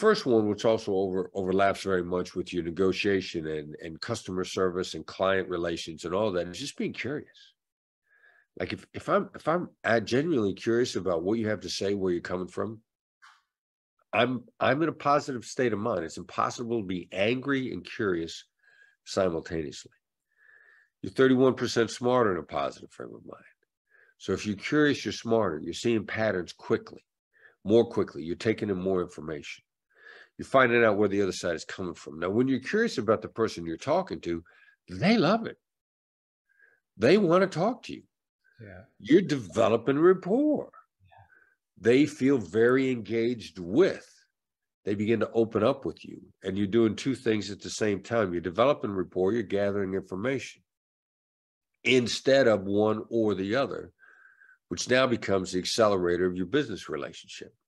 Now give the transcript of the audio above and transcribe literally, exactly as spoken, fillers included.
first one, which also over, overlaps very much with your negotiation and, and customer service and client relations and all that, is just being curious. Like if, if I'm if I'm genuinely curious about what you have to say, where you're coming from, I'm I'm in a positive state of mind. It's impossible to be angry and curious simultaneously. You're thirty-one percent smarter in a positive frame of mind. So if you're curious, you're smarter. You're seeing patterns quickly, more quickly. You're taking in more information. You're finding out where the other side is coming from. Now, when you're curious about the person you're talking to, they love it. They want to talk to you. Yeah. You're developing rapport. Yeah. They feel very engaged with. They begin to open up with you. And you're doing two things at the same time. You're developing rapport. You're gathering information instead of one or the other, which now becomes the accelerator of your business relationship.